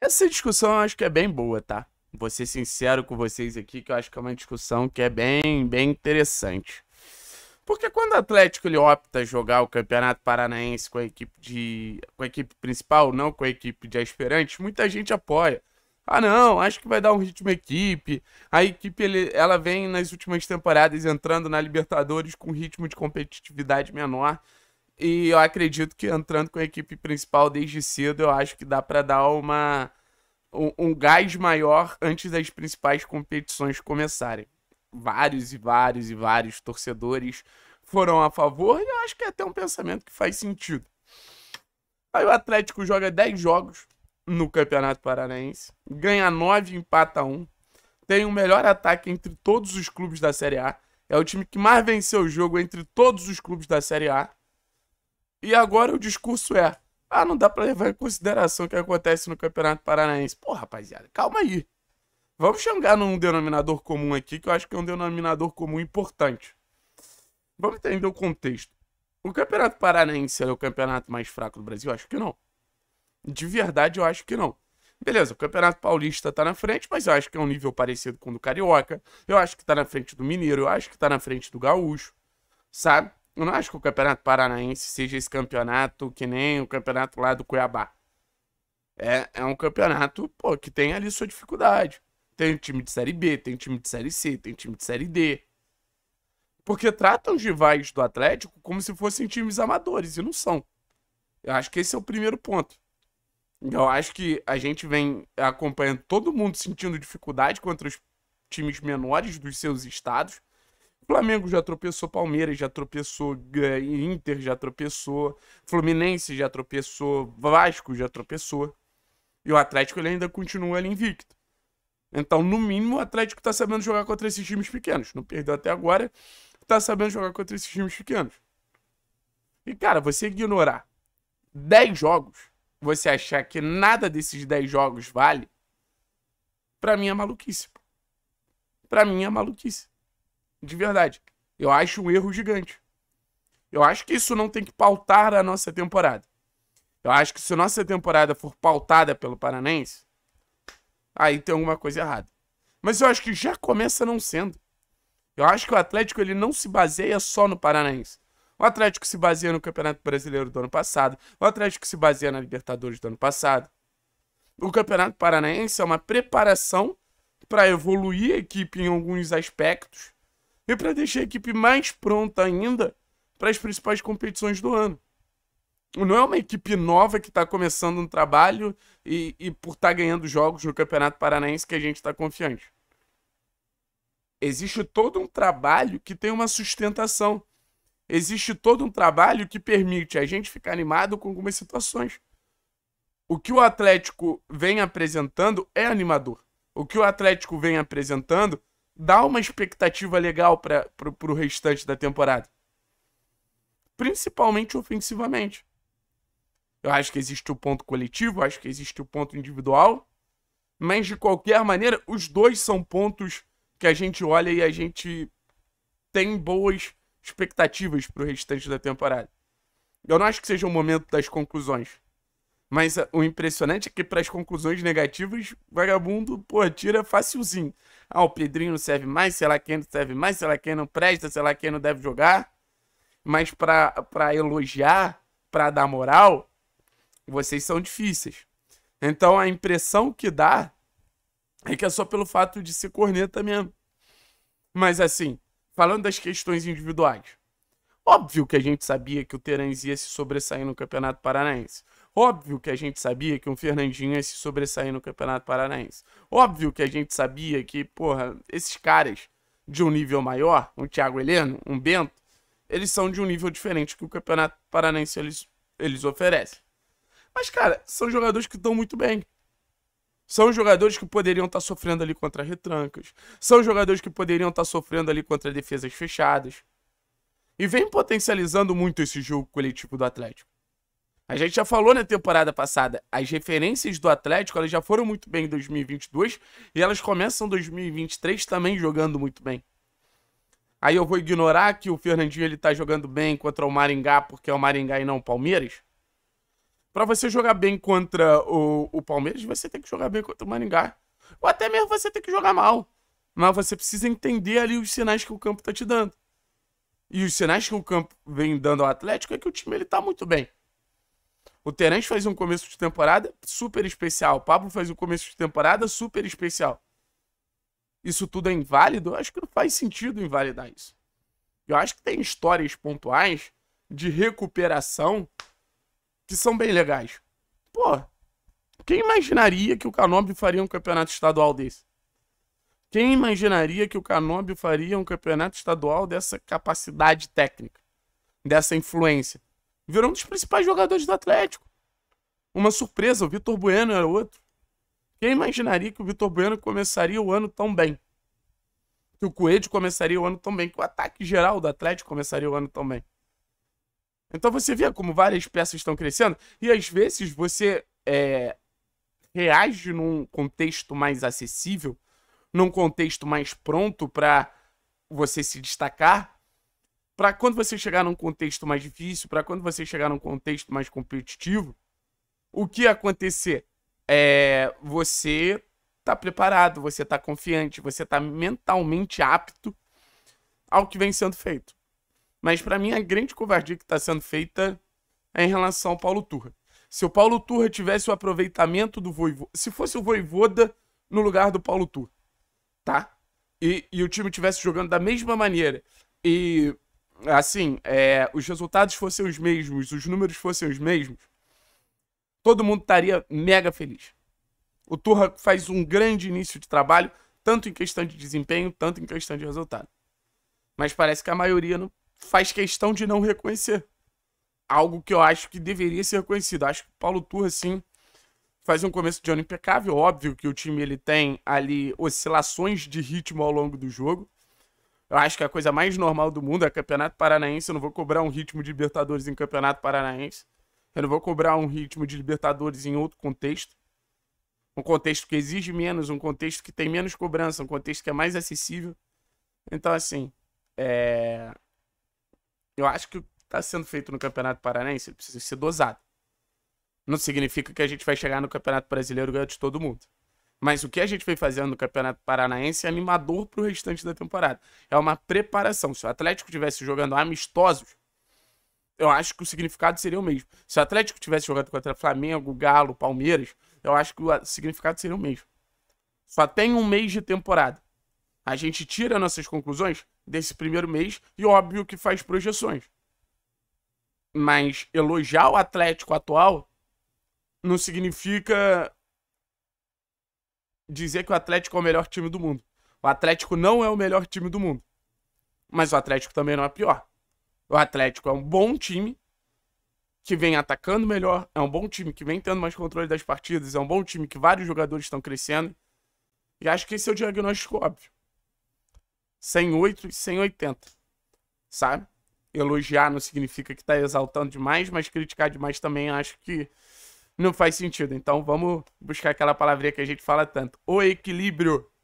Essa discussão eu acho que é bem boa, tá? Vou ser sincero com vocês aqui, que eu acho que é uma discussão que é bem interessante. Porque quando o Atlético ele opta jogar o Campeonato Paranaense com a equipe principal, não com a equipe de aspirantes, muita gente apoia. Ah não, acho que vai dar um ritmo à equipe. A equipe ela vem nas últimas temporadas entrando na Libertadores com ritmo de competitividade menor. E eu acredito que entrando com a equipe principal desde cedo, eu acho que dá para dar um gás maior antes das principais competições começarem. Vários torcedores foram a favor e eu acho que é até um pensamento que faz sentido. Aí o Atlético joga 10 jogos no Campeonato Paranaense, ganha 9 e empata 1. Tem o melhor ataque entre todos os clubes da Série A. É o time que mais venceu o jogo entre todos os clubes da Série A. E agora o discurso é: ah, não dá pra levar em consideração o que acontece no Campeonato Paranaense. Pô, rapaziada, calma aí. Vamos chegar num denominador comum aqui, que eu acho que é um denominador comum importante. Vamos entender o contexto. O Campeonato Paranaense é o campeonato mais fraco do Brasil? Eu acho que não. De verdade, eu acho que não. Beleza, o Campeonato Paulista tá na frente, mas eu acho que é um nível parecido com o do Carioca. Eu acho que tá na frente do Mineiro, eu acho que tá na frente do Gaúcho, sabe? Eu não acho que o Campeonato Paranaense seja esse campeonato que nem o campeonato lá do Cuiabá. É um campeonato, pô, que tem ali sua dificuldade. Tem time de Série B, tem time de Série C, tem time de Série D. Porque tratam os rivais do Atlético como se fossem times amadores, e não são. Eu acho que esse é o primeiro ponto. Eu acho que a gente vem acompanhando todo mundo sentindo dificuldade contra os times menores dos seus estados. Flamengo já tropeçou, Palmeiras já tropeçou, Inter já tropeçou, Fluminense já tropeçou, Vasco já tropeçou. E o Atlético ele ainda continua ali invicto. Então, no mínimo, o Atlético tá sabendo jogar contra esses times pequenos. Não perdeu até agora, tá sabendo jogar contra esses times pequenos. E, cara, você ignorar 10 jogos, você achar que nada desses 10 jogos vale, pra mim é maluquice. Pra mim é maluquice. De verdade, eu acho um erro gigante. Eu acho que isso não tem que pautar a nossa temporada. Eu acho que se a nossa temporada for pautada pelo Paranaense, aí tem alguma coisa errada. Mas eu acho que já começa não sendo. Eu acho que o Atlético ele não se baseia só no Paranaense. O Atlético se baseia no Campeonato Brasileiro do ano passado. O Atlético se baseia na Libertadores do ano passado. O Campeonato Paranaense é uma preparação para evoluir a equipe em alguns aspectos e para deixar a equipe mais pronta ainda para as principais competições do ano. Não é uma equipe nova que está começando um trabalho e por estar ganhando jogos no Campeonato Paranaense que a gente está confiante. Existe todo um trabalho que tem uma sustentação. Existe todo um trabalho que permite a gente ficar animado com algumas situações. O que o Atlético vem apresentando é animador. O que o Atlético vem apresentando dá uma expectativa legal para o restante da temporada. Principalmente ofensivamente. Eu acho que existe o ponto coletivo, eu acho que existe o ponto individual. Mas, de qualquer maneira, os dois são pontos que a gente olha e a gente tem boas expectativas para o restante da temporada. Eu não acho que seja o momento das conclusões. Mas o impressionante é que para as conclusões negativas, vagabundo, pô, tira facilzinho. Ah, o Pedrinho não serve mais, sei lá quem não serve mais, sei lá quem não presta, sei lá quem não deve jogar. Mas para elogiar, para dar moral, vocês são difíceis. Então a impressão que dá é que é só pelo fato de ser corneta mesmo. Mas assim, falando das questões individuais, óbvio que a gente sabia que o Terans ia se sobressair no Campeonato Paranaense. Óbvio que a gente sabia que um Fernandinho ia se sobressair no Campeonato Paranaense. Óbvio que a gente sabia que, porra, esses caras de um nível maior, um Thiago Heleno, um Bento, eles são de um nível diferente que o Campeonato Paranaense eles oferecem. Mas, cara, são jogadores que estão muito bem. São jogadores que poderiam estar sofrendo ali contra retrancas. São jogadores que poderiam estar sofrendo ali contra defesas fechadas. E vem potencializando muito esse jogo coletivo do Atlético. A gente já falou na temporada passada, as referências do Atlético elas já foram muito bem em 2022 e elas começam 2023 também jogando muito bem. Aí eu vou ignorar que o Fernandinho ele tá jogando bem contra o Maringá porque é o Maringá e não o Palmeiras? Pra você jogar bem contra o Palmeiras, você tem que jogar bem contra o Maringá. Ou até mesmo você tem que jogar mal. Mas você precisa entender ali os sinais que o campo tá te dando. E os sinais que o campo vem dando ao Atlético é que o time ele tá muito bem. O Terence faz um começo de temporada super especial. O Pablo faz um começo de temporada super especial. Isso tudo é inválido? Eu acho que não faz sentido invalidar isso. Eu acho que tem histórias pontuais de recuperação que são bem legais. Pô, quem imaginaria que o Canobi faria um campeonato estadual desse? Quem imaginaria que o Canobi faria um campeonato estadual dessa capacidade técnica? Dessa influência? Virou um dos principais jogadores do Atlético. Uma surpresa, o Vitor Bueno era outro. Quem imaginaria que o Vitor Bueno começaria o ano tão bem? Que o Coelho começaria o ano tão bem? Que o ataque geral do Atlético começaria o ano tão bem? Então você vê como várias peças estão crescendo. E às vezes você reage num contexto mais acessível, num contexto mais pronto para você se destacar. Para quando você chegar num contexto mais difícil, para quando você chegar num contexto mais competitivo, o que acontecer? Você tá preparado, você tá confiante, você tá mentalmente apto ao que vem sendo feito. Mas para mim a grande covardia que tá sendo feita é em relação ao Paulo Turra. Se o Paulo Turra tivesse o aproveitamento do Voivoda, se fosse o Voivoda no lugar do Paulo Turra, tá? E o time tivesse jogando da mesma maneira e assim, os resultados fossem os mesmos, os números fossem os mesmos, todo mundo estaria mega feliz. O Turra faz um grande início de trabalho, tanto em questão de desempenho, tanto em questão de resultado. Mas parece que a maioria não faz questão de não reconhecer. Algo que eu acho que deveria ser reconhecido. Acho que o Paulo Turra, sim, faz um começo de ano impecável. Óbvio que o time ele tem ali oscilações de ritmo ao longo do jogo. Eu acho que a coisa mais normal do mundo é Campeonato Paranaense. Eu não vou cobrar um ritmo de Libertadores em Campeonato Paranaense. Eu não vou cobrar um ritmo de Libertadores em outro contexto. Um contexto que exige menos, um contexto que tem menos cobrança, um contexto que é mais acessível. Então, assim, eu acho que o que está sendo feito no Campeonato Paranaense precisa ser dosado. Não significa que a gente vai chegar no Campeonato Brasileiro ganhando de todo mundo. Mas o que a gente vem fazendo no Campeonato Paranaense é animador para o restante da temporada. É uma preparação. Se o Atlético estivesse jogando amistosos, eu acho que o significado seria o mesmo. Se o Atlético tivesse jogado contra Flamengo, Galo, Palmeiras, eu acho que o significado seria o mesmo. Só tem um mês de temporada. A gente tira nossas conclusões desse primeiro mês e óbvio que faz projeções. Mas elogiar o Atlético atual não significa dizer que o Atlético é o melhor time do mundo. O Atlético não é o melhor time do mundo. Mas o Atlético também não é pior. O Atlético é um bom time que vem atacando melhor, é um bom time que vem tendo mais controle das partidas, é um bom time que vários jogadores estão crescendo. E acho que esse é o diagnóstico óbvio. 108 e 180, sabe? Elogiar não significa que tá exaltando demais, mas criticar demais também acho que não faz sentido. Então vamos buscar aquela palavrinha que a gente fala tanto. O equilíbrio.